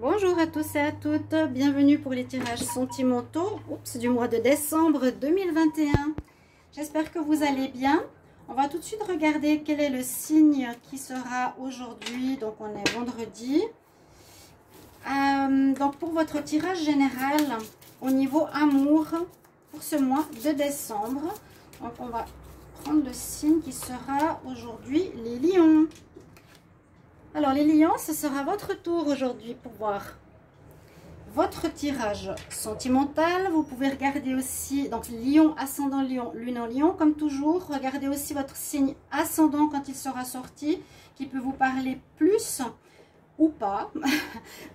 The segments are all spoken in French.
Bonjour à tous et à toutes, bienvenue pour les tirages sentimentaux du mois de décembre 2021. J'espère que vous allez bien. On va tout de suite regarder quel est le signe qui sera aujourd'hui, donc on est vendredi. Donc pour votre tirage général au niveau amour pour ce mois de décembre, donc on va prendre le signe qui sera aujourd'hui les lions. Alors les lions, ce sera votre tour aujourd'hui pour voir votre tirage sentimental. Vous pouvez regarder aussi, donc lion, ascendant lion, lune en lion, comme toujours. Regardez aussi votre signe ascendant quand il sera sorti, qui peut vous parler plus ou pas.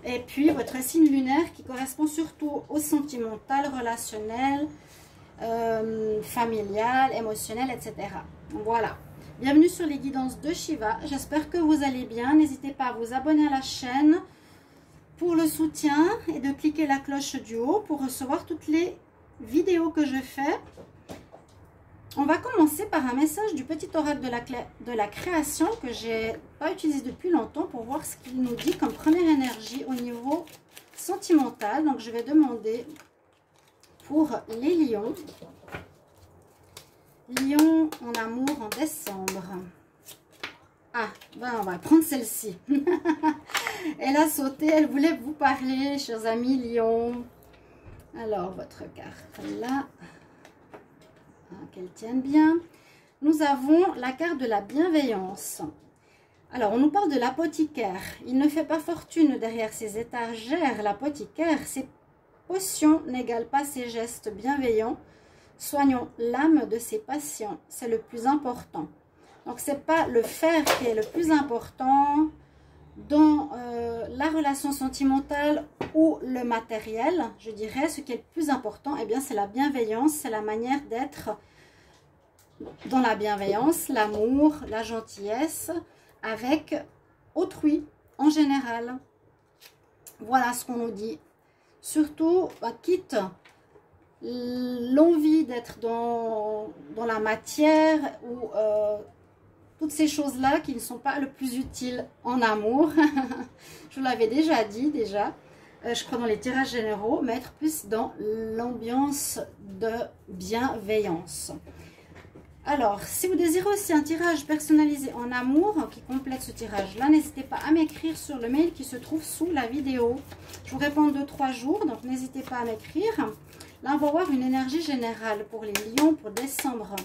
Et puis votre signe lunaire qui correspond surtout au sentimental, relationnel, familial, émotionnel, etc. Voilà. Bienvenue sur les guidances de Shiva, j'espère que vous allez bien, n'hésitez pas à vous abonner à la chaîne pour le soutien et de cliquer la cloche du haut pour recevoir toutes les vidéos que je fais. On va commencer par un message du petit oracle de la création que j'ai pas utilisé depuis longtemps pour voir ce qu'il nous dit comme première énergie au niveau sentimental. Donc je vais demander pour les lions. Lion en amour en décembre. Ah, ben on va prendre celle-ci. Elle a sauté, elle voulait vous parler, chers amis Lion. Alors, votre carte là, qu'elle tienne bien. Nous avons la carte de la bienveillance. Alors, on nous parle de l'apothicaire. Il ne fait pas fortune derrière ses étagères. L'apothicaire, ses potions n'égalent pas ses gestes bienveillants. Soignons l'âme de ses patients, c'est le plus important. Donc, ce n'est pas le faire qui est le plus important dans la relation sentimentale ou le matériel. Je dirais, ce qui est le plus important, eh bien, c'est la bienveillance, c'est la manière d'être dans la bienveillance, l'amour, la gentillesse avec autrui en général. Voilà ce qu'on nous dit. Surtout, quitte l'envie d'être dans la matière ou toutes ces choses-là qui ne sont pas le plus utiles en amour. Je vous l'avais déjà dit, je crois dans les tirages généraux, mais être plus dans l'ambiance de bienveillance. Alors, si vous désirez aussi un tirage personnalisé en amour qui complète ce tirage-là, n'hésitez pas à m'écrire sur le mail qui se trouve sous la vidéo. Je vous réponds 2-3 jours, donc n'hésitez pas à m'écrire. Là, on va voir une énergie générale pour les lions pour décembre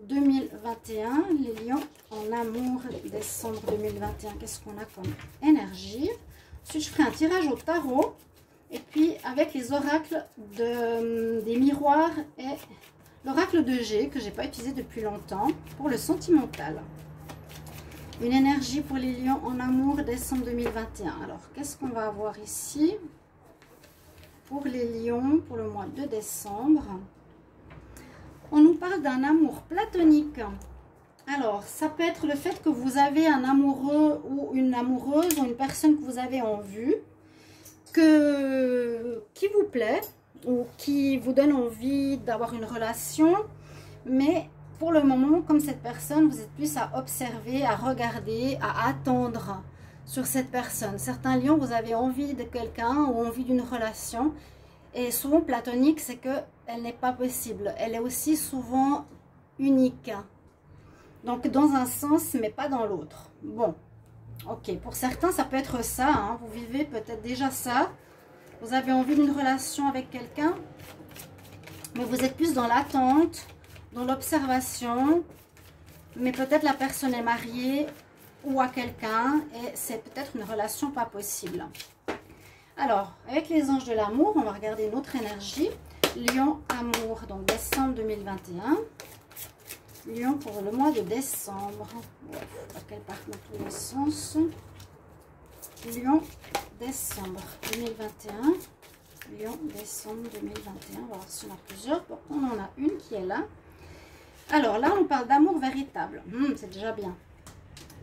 2021. Les lions en amour, décembre 2021. Qu'est-ce qu'on a comme énergie? Ensuite, je ferai un tirage au tarot. Et puis, avec les oracles des miroirs et l'oracle de G, que je n'ai pas utilisé depuis longtemps, pour le sentimental. Une énergie pour les lions en amour, décembre 2021. Alors, qu'est-ce qu'on va avoir ici ? Pour les lions, pour le mois de décembre, on nous parle d'un amour platonique. Alors, ça peut être le fait que vous avez un amoureux ou une amoureuse ou une personne que vous avez en vue, qui vous plaît ou qui vous donne envie d'avoir une relation. Mais pour le moment, comme cette personne, vous êtes plus à observer, à regarder, à attendre sur cette personne. Certains lions, vous avez envie de quelqu'un ou envie d'une relation, et souvent platonique, c'est que elle n'est pas possible, elle est aussi souvent unique, donc dans un sens mais pas dans l'autre. Bon, ok, pour certains ça peut être ça, hein. Vous vivez peut-être déjà ça, vous avez envie d'une relation avec quelqu'un, mais vous êtes plus dans l'attente, dans l'observation, mais peut-être la personne est mariée ou à quelqu'un, et c'est peut-être une relation pas possible. Alors, avec les anges de l'amour, on va regarder une autre énergie. Lion, amour, donc décembre 2021. Lion pour le mois de décembre. Il faut qu'elle parte dans tous les sens. Lion, décembre 2021. Lion, décembre 2021. On va voir si on a plusieurs. Bon, on en a une qui est là. Alors là, on parle d'amour véritable. C'est déjà bien.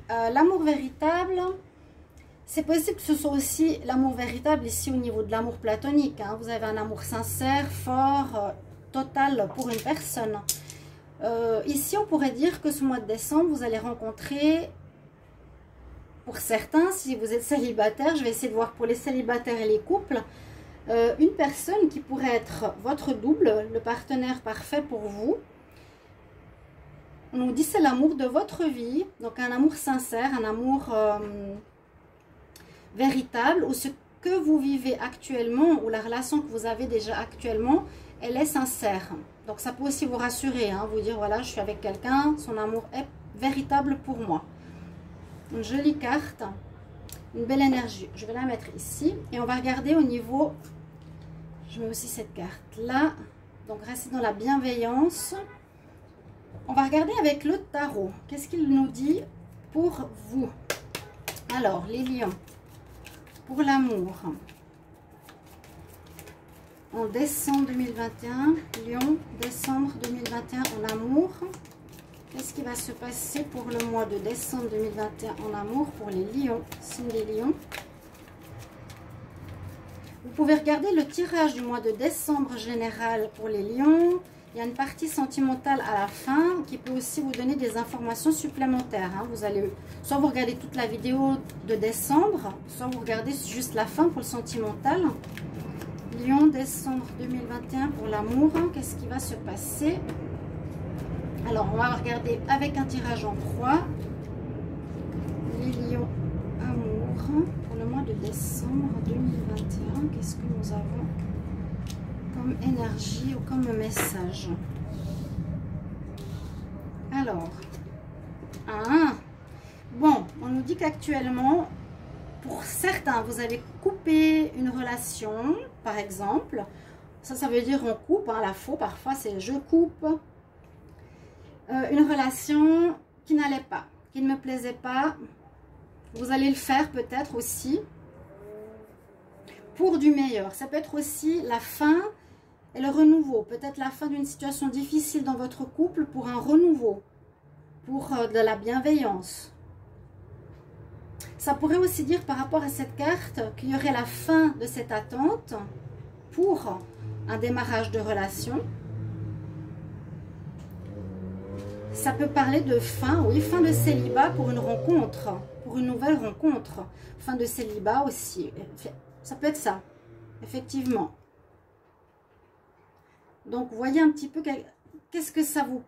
L'amour véritable, c'est possible que ce soit aussi l'amour véritable ici au niveau de l'amour platonique, hein. Vous avez un amour sincère, fort, total pour une personne. Ici, on pourrait dire que ce mois de décembre, vous allez rencontrer pour certains, si vous êtes célibataire, je vais essayer de voir pour les célibataires et les couples, une personne qui pourrait être votre double, le partenaire parfait pour vous. On nous dit c'est l'amour de votre vie, donc un amour sincère, un amour véritable, où ce que vous vivez actuellement, ou la relation que vous avez déjà actuellement, elle est sincère. Donc ça peut aussi vous rassurer, hein, vous dire voilà, je suis avec quelqu'un, son amour est véritable pour moi. Une jolie carte, une belle énergie. Je vais la mettre ici et on va regarder au niveau, je mets aussi cette carte là, donc restez dans la bienveillance. On va regarder avec le tarot. Qu'est-ce qu'il nous dit pour vous? Alors, les lions, pour l'amour. En décembre 2021, lion, décembre 2021 en amour. Qu'est-ce qui va se passer pour le mois de décembre 2021 en amour pour les lions, signe des lions? Vous pouvez regarder le tirage du mois de décembre général pour les lions. Il y a une partie sentimentale à la fin qui peut aussi vous donner des informations supplémentaires. Vous allez soit vous regardez toute la vidéo de décembre, soit vous regardez juste la fin pour le sentimental. Lion, décembre 2021 pour l'amour. Qu'est-ce qui va se passer? Alors, on va regarder avec un tirage en croix. Les lions, amour. Pour le mois de décembre 2021, qu'est-ce que nous avons comme énergie ou comme message? Alors, bon, on nous dit qu'actuellement, pour certains, vous avez coupé une relation, par exemple. Ça veut dire on coupe, la faux, parfois c'est je coupe. Une relation qui n'allait pas, qui ne me plaisait pas. Vous allez le faire peut-être aussi pour du meilleur. Ça peut être aussi la fin et le renouveau. Peut-être la fin d'une situation difficile dans votre couple pour un renouveau, pour de la bienveillance. Ça pourrait aussi dire par rapport à cette carte qu'il y aurait la fin de cette attente pour un démarrage de relation. Ça peut parler de fin, oui, fin de célibat pour une rencontre, pour une nouvelle rencontre. Fin de célibat aussi, ça peut être ça, effectivement. Donc, voyez un petit peu qu'est-ce que ça vous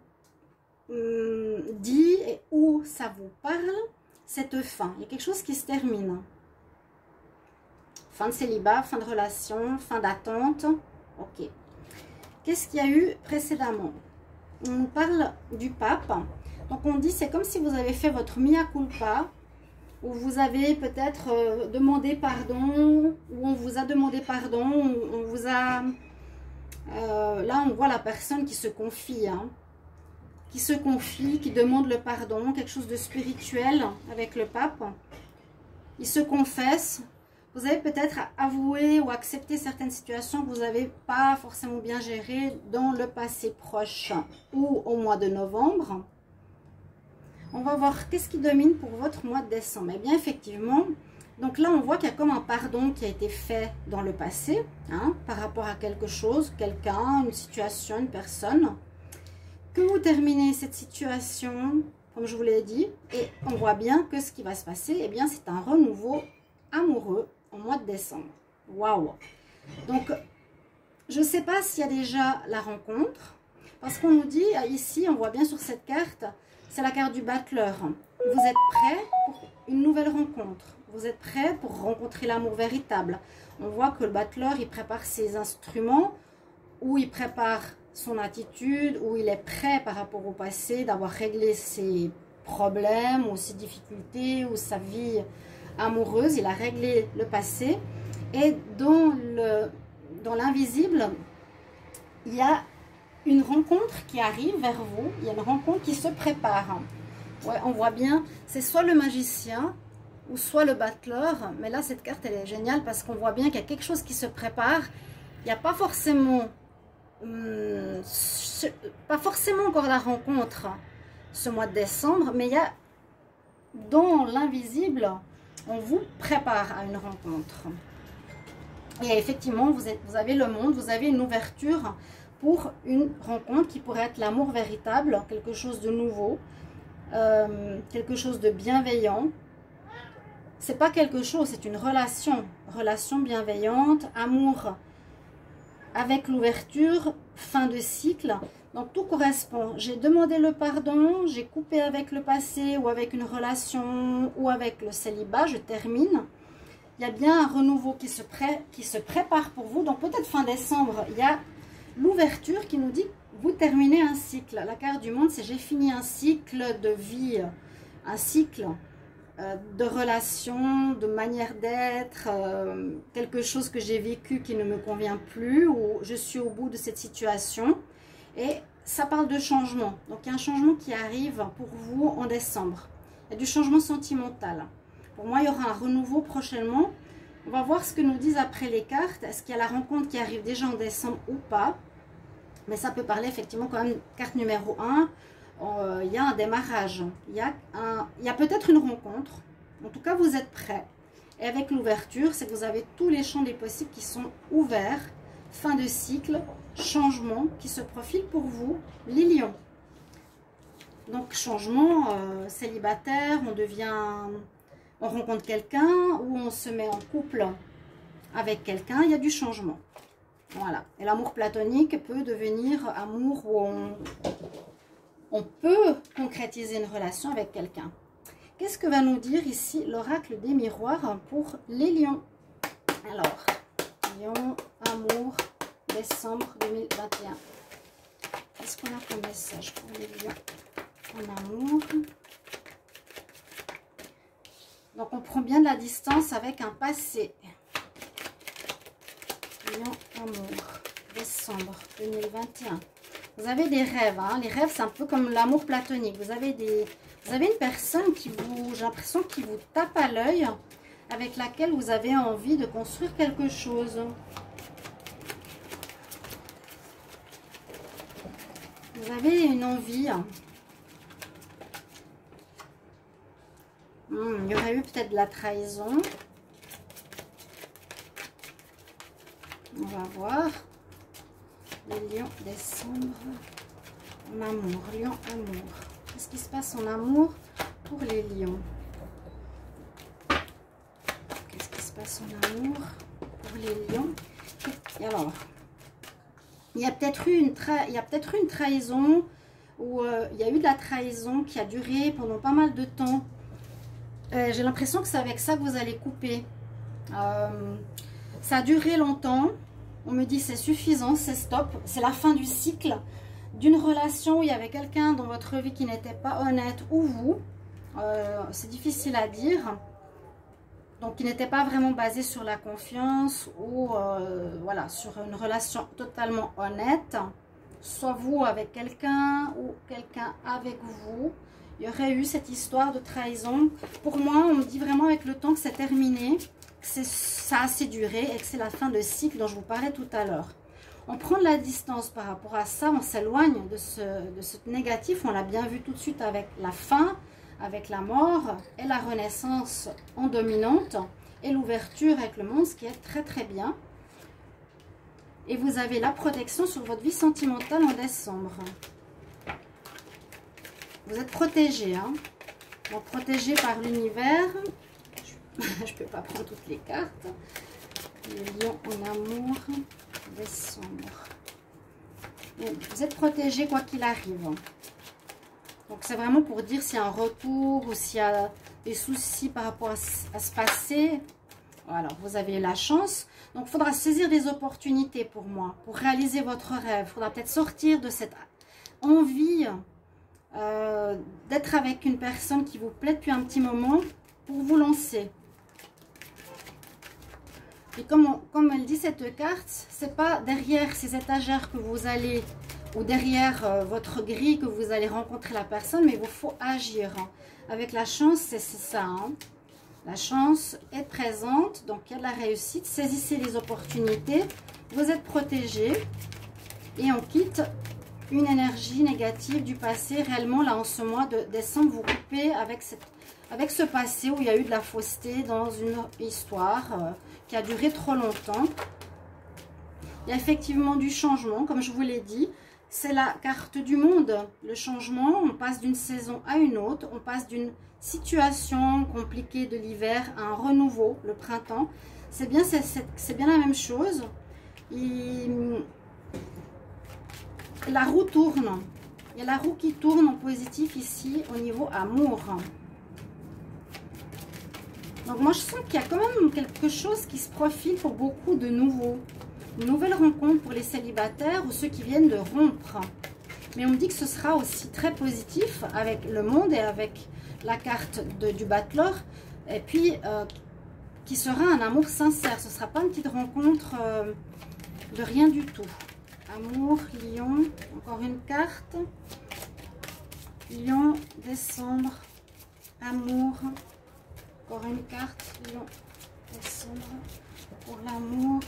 dit et où ça vous parle, cette fin. Il y a quelque chose qui se termine. Fin de célibat, fin de relation, fin d'attente. Ok. Qu'est-ce qu'il y a eu précédemment? On nous parle du pape, donc on dit c'est comme si vous avez fait votre mea culpa, ou vous avez peut-être demandé pardon, ou on vous a demandé pardon, on vous a... là on voit la personne qui se confie, qui demande le pardon, quelque chose de spirituel avec le pape, il se confesse. Vous avez peut-être avoué ou accepté certaines situations que vous n'avez pas forcément bien gérées dans le passé proche ou au mois de novembre. On va voir qu'est-ce qui domine pour votre mois de décembre. Eh bien, effectivement, donc là, on voit qu'il y a comme un pardon qui a été fait dans le passé, par rapport à quelque chose, quelqu'un, une situation, une personne. Que vous terminez cette situation, comme je vous l'ai dit, et on voit bien que ce qui va se passer, eh bien, c'est un renouveau amoureux. Au mois de décembre. Waouh! Donc, je ne sais pas s'il y a déjà la rencontre, parce qu'on nous dit, ici, on voit bien sur cette carte, c'est la carte du battleur. Vous êtes prêt pour une nouvelle rencontre. Vous êtes prêt pour rencontrer l'amour véritable. On voit que le battleur, il prépare ses instruments, ou il prépare son attitude, ou il est prêt par rapport au passé d'avoir réglé ses problèmes, ou ses difficultés, ou sa vie amoureuse, il a réglé le passé, et dans l'invisible, il y a une rencontre qui arrive vers vous, il y a une rencontre qui se prépare. Ouais, on voit bien, c'est soit le magicien ou soit le battleur, mais là cette carte elle est géniale parce qu'on voit bien qu'il y a quelque chose qui se prépare. Il n'y a pas forcément encore la rencontre ce mois de décembre, mais il y a dans l'invisible, on vous prépare à une rencontre. Et effectivement, vous avez le monde, vous avez une ouverture pour une rencontre qui pourrait être l'amour véritable, quelque chose de nouveau, quelque chose de bienveillant, c'est pas quelque chose, c'est une relation. Relation bienveillante, amour avec l'ouverture, fin de cycle. Donc tout correspond. J'ai demandé le pardon, j'ai coupé avec le passé ou avec une relation ou avec le célibat, je termine. Il y a bien un renouveau qui se prépare pour vous. Donc peut-être fin décembre, il y a l'ouverture qui nous dit « vous terminez un cycle ». La carte du monde, c'est « j'ai fini un cycle de vie », un cycle de relations, de manière d'être, quelque chose que j'ai vécu qui ne me convient plus, ou je suis au bout de cette situation. Et ça parle de changement. Donc il y a un changement qui arrive pour vous en décembre. Il y a du changement sentimental. Pour moi, il y aura un renouveau prochainement. On va voir ce que nous disent après les cartes. Est-ce qu'il y a la rencontre qui arrive déjà en décembre ou pas? Mais ça peut parler effectivement quand même, carte numéro 1. Il y a un démarrage, il y a peut-être une rencontre, en tout cas vous êtes prêts. Et avec l'ouverture, c'est que vous avez tous les champs des possibles qui sont ouverts, fin de cycle, changement qui se profile pour vous, les lions. Donc changement, célibataire, on rencontre quelqu'un ou on se met en couple avec quelqu'un, il y a du changement. Voilà, et l'amour platonique peut devenir amour où on peut concrétiser une relation avec quelqu'un. Qu'est-ce que va nous dire ici l'oracle des miroirs pour les lions? Alors, lion, amour, décembre 2021. Qu'est-ce qu'on a comme message pour les lions en amour? Donc, on prend bien de la distance avec un passé. Lion, amour, décembre 2021. Vous avez des rêves, hein. Les rêves c'est un peu comme l'amour platonique, vous avez une personne qui vous, j'ai l'impression, qui vous tape à l'œil, avec laquelle vous avez envie de construire quelque chose. Vous avez une envie. Il y aurait eu peut-être de la trahison. On va voir. Les lions, décembre, en amour, lion, amour. Qu'est-ce qui se passe en amour pour les lions? Qu'est-ce qui se passe en amour pour les lions? Et alors, il y a peut-être eu une trahison, ou il y a eu de la trahison qui a duré pendant pas mal de temps. J'ai l'impression que c'est avec ça que vous allez couper. Ça a duré longtemps. On me dit c'est suffisant, c'est stop, c'est la fin du cycle d'une relation où il y avait quelqu'un dans votre vie qui n'était pas honnête ou vous, c'est difficile à dire, donc qui n'était pas vraiment basé sur la confiance ou voilà, sur une relation totalement honnête, soit vous avec quelqu'un ou quelqu'un avec vous. Il y aurait eu cette histoire de trahison. Pour moi, on me dit vraiment avec le temps que c'est terminé, que ça a assez duré et que c'est la fin de cycle dont je vous parlais tout à l'heure. On prend de la distance par rapport à ça, on s'éloigne de ce négatif. On l'a bien vu tout de suite avec la fin, avec la mort et la renaissance en dominante et l'ouverture avec le monde, ce qui est très très bien. Et vous avez la protection sur votre vie sentimentale en décembre. Vous êtes protégé, hein? Donc protégé par l'univers. Je ne peux pas prendre toutes les cartes. Le lion en amour, décembre. Vous êtes protégé quoi qu'il arrive. Donc c'est vraiment pour dire s'il y a un retour ou s'il y a des soucis par rapport à ce passé. Alors vous avez la chance. Donc il faudra saisir des opportunités pour moi, pour réaliser votre rêve. Il faudra peut-être sortir de cette envie d'être avec une personne qui vous plaît depuis un petit moment pour vous lancer. Et comme elle dit cette carte, c'est pas derrière ces étagères que vous allez, ou derrière votre grille que vous allez rencontrer la personne, mais il vous faut agir. Avec la chance, c'est ça. Hein. La chance est présente, donc il y a de la réussite. Saisissez les opportunités, vous êtes protégé et on quitte une énergie négative du passé. Réellement, là, en ce mois de décembre, vous coupez avec ce passé où il y a eu de la fausseté dans une histoire qui a duré trop longtemps. Il y a effectivement du changement, comme je vous l'ai dit. C'est la carte du monde, le changement. On passe d'une saison à une autre, on passe d'une situation compliquée de l'hiver à un renouveau, le printemps. C'est bien la même chose. La roue tourne. Il y a la roue qui tourne en positif ici au niveau amour. Donc moi je sens qu'il y a quand même quelque chose qui se profile pour beaucoup de nouveaux. Une nouvelle rencontre pour les célibataires ou ceux qui viennent de rompre. Mais on me dit que ce sera aussi très positif avec le monde et avec la carte du Bateleur. Et puis qui sera un amour sincère. Ce ne sera pas une petite rencontre de rien du tout. Amour, Lion, encore une carte. Lion, décembre, amour. Encore une carte, Lion, décembre, pour l'amour.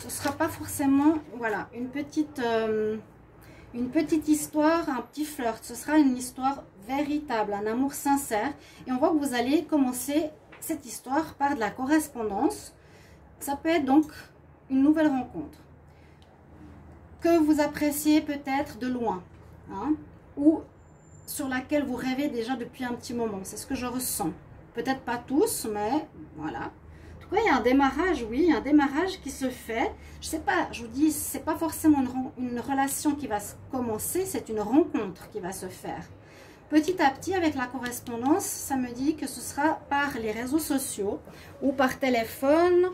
Ce ne sera pas forcément, voilà, une petite histoire, un petit flirt. Ce sera une histoire véritable, un amour sincère. Et on voit que vous allez commencer cette histoire par de la correspondance. Ça peut être donc une nouvelle rencontre que vous appréciez peut-être de loin, hein, ou sur laquelle vous rêvez déjà depuis un petit moment. C'est ce que je ressens. Peut-être pas tous, mais voilà. En tout cas, il y a un démarrage, oui, un démarrage qui se fait. Je sais pas, je vous dis, c'est pas forcément une relation qui va se commencer, c'est une rencontre qui va se faire. Petit à petit, avec la correspondance, ça me dit que ce sera par les réseaux sociaux, ou par téléphone,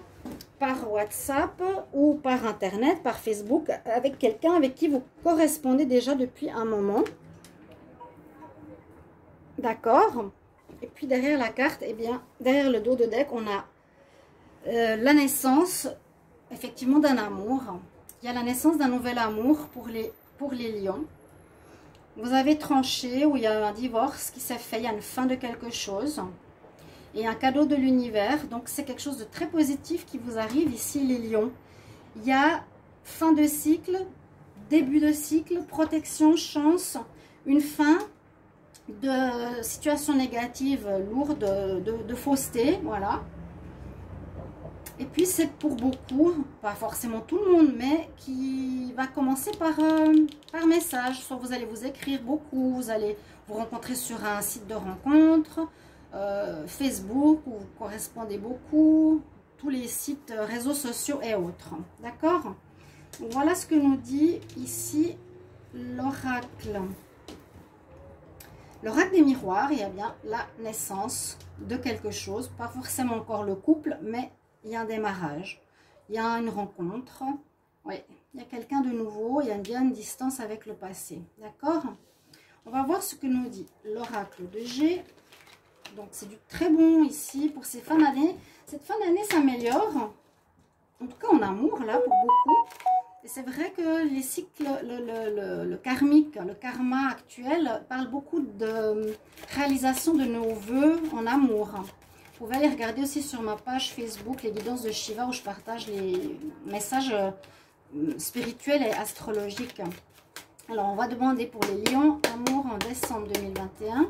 par WhatsApp, ou par Internet, par Facebook, avec quelqu'un avec qui vous correspondez déjà depuis un moment. D'accord. Et puis derrière la carte, eh bien, derrière le dos de deck, on a la naissance, effectivement, d'un amour. Il y a la naissance d'un nouvel amour pour les lions. Vous avez tranché, ou il y a un divorce qui s'est fait, il y a une fin de quelque chose. Et un cadeau de l'univers, donc c'est quelque chose de très positif qui vous arrive ici, les lions. Il y a fin de cycle, début de cycle, protection, chance, une fin de situation négative lourde, de fausseté, voilà. Et puis c'est pour beaucoup, pas forcément tout le monde, mais qui va commencer par message. Soit vous allez vous écrire beaucoup, vous allez vous rencontrer sur un site de rencontre, Facebook, où vous correspondez beaucoup, tous les sites, réseaux sociaux et autres. D'accord? Voilà ce que nous dit ici l'oracle. L'oracle des miroirs, il y a bien la naissance de quelque chose, pas forcément encore le couple, mais il y a un démarrage, il y a une rencontre, oui, il y a quelqu'un de nouveau, il y a bien une distance avec le passé, d'accord? On va voir ce que nous dit l'oracle de G, donc c'est du très bon ici pour ces fins d'année. Cette fin d'année s'améliore, en tout cas en amour là pour beaucoup. Et c'est vrai que les cycles, le karmique, le karma actuel parle beaucoup de réalisation de nos vœux en amour. Vous pouvez aller regarder aussi sur ma page Facebook les guidances de Shiva où je partage les messages spirituels et astrologiques. Alors on va demander pour les lions amour en décembre 2021.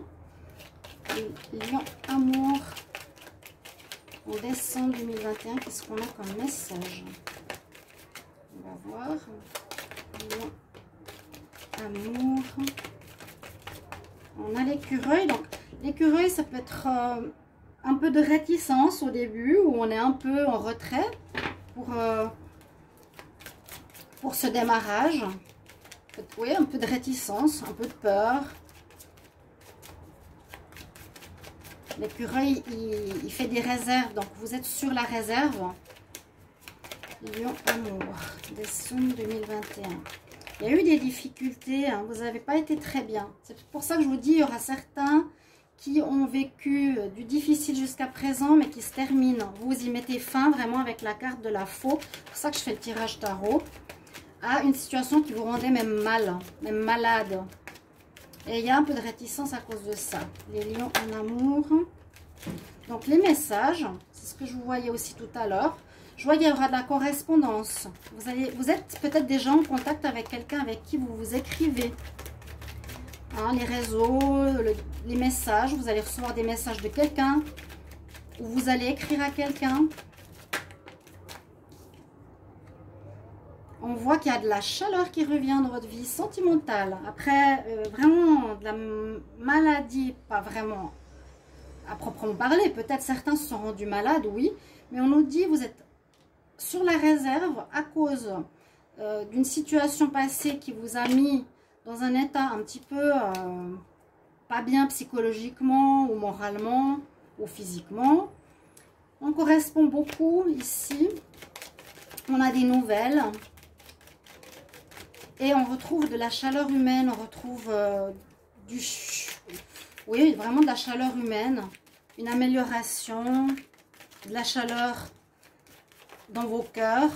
Les lions amour en décembre 2021, qu'est-ce qu'on a comme message ? On va voir. Lion, amour. On a l'écureuil. Donc, l'écureuil, ça peut être un peu de réticence au début, où on est un peu en retrait pour ce démarrage. Oui, un peu de réticence, un peu de peur. L'écureuil, il fait des réserves. Donc, vous êtes sur la réserve. Lion amour, décembre 2021. Il y a eu des difficultés, hein, vous n'avez pas été très bien. C'est pour ça que je vous dis, il y aura certains qui ont vécu du difficile jusqu'à présent, mais qui se terminent. Vous y mettez fin vraiment avec la carte de la faux. C'est pour ça que je fais le tirage tarot. À une situation qui vous rendait même mal, même malade. Et il y a un peu de réticence à cause de ça. Les lions en amour. Donc les messages, c'est ce que je vous voyais aussi tout à l'heure. Je vois qu'il y aura de la correspondance. Vous êtes peut-être déjà en contact avec quelqu'un avec qui vous vous écrivez. Hein, les réseaux, les messages. Vous allez recevoir des messages de quelqu'un. Ou vous allez écrire à quelqu'un. On voit qu'il y a de la chaleur qui revient dans votre vie sentimentale. Après, vraiment, de la maladie, pas vraiment à proprement parler. Peut-être certains se sont rendus malades, oui. Mais on nous dit, vous êtes sur la réserve à cause d'une situation passée qui vous a mis dans un état un petit peu pas bien psychologiquement ou moralement ou physiquement. On correspond beaucoup ici. On a des nouvelles. Et on retrouve de la chaleur humaine, on retrouve oui, vraiment de la chaleur humaine, une amélioration, de la chaleur dans vos cœurs.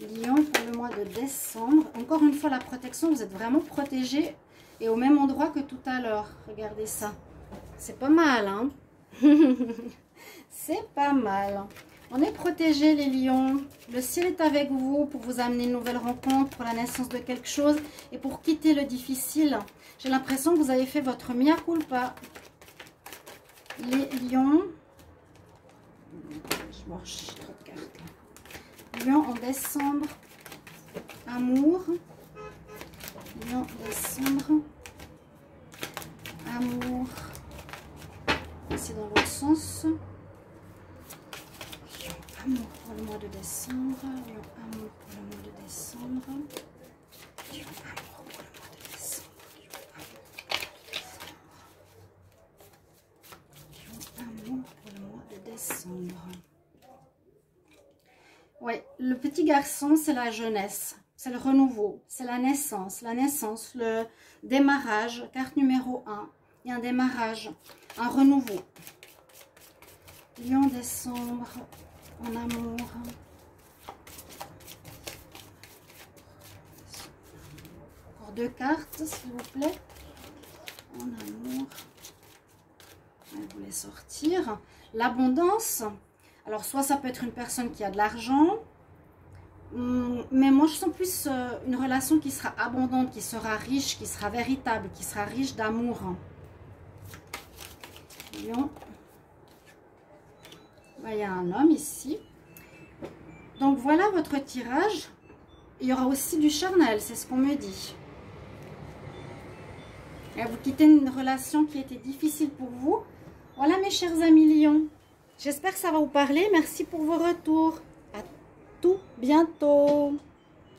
Lion pour le mois de décembre. Encore une fois, la protection, vous êtes vraiment protégés et au même endroit que tout à l'heure. Regardez ça. C'est pas mal, hein? C'est pas mal. On est protégés, les lions. Le ciel est avec vous pour vous amener une nouvelle rencontre, pour la naissance de quelque chose et pour quitter le difficile. J'ai l'impression que vous avez fait votre mea culpa. Les lions. Je mange trop de cartes. Lion en décembre. Amour. Lion en décembre. Amour. C'est dans l'autre sens. Amour pour le mois de décembre, Lion, amour pour le mois de décembre, Lion, amour pour le mois de décembre, Lion, amour pour le mois de décembre. Ouais, le petit garçon, c'est la jeunesse, c'est le renouveau, c'est la naissance, le démarrage, carte numéro 1, il y a un démarrage, un renouveau. Lion, décembre. En amour. Encore deux cartes, s'il vous plaît. En amour. Je voulais sortir. L'abondance. Alors, soit ça peut être une personne qui a de l'argent. Mais moi, je sens plus une relation qui sera abondante, qui sera riche, qui sera véritable, qui sera riche d'amour. Voyons. Il y a un homme ici. Donc voilà votre tirage. Il y aura aussi du charnel, c'est ce qu'on me dit. Et vous quittez une relation qui était difficile pour vous. Voilà mes chers amis lions. J'espère que ça va vous parler. Merci pour vos retours. À tout bientôt.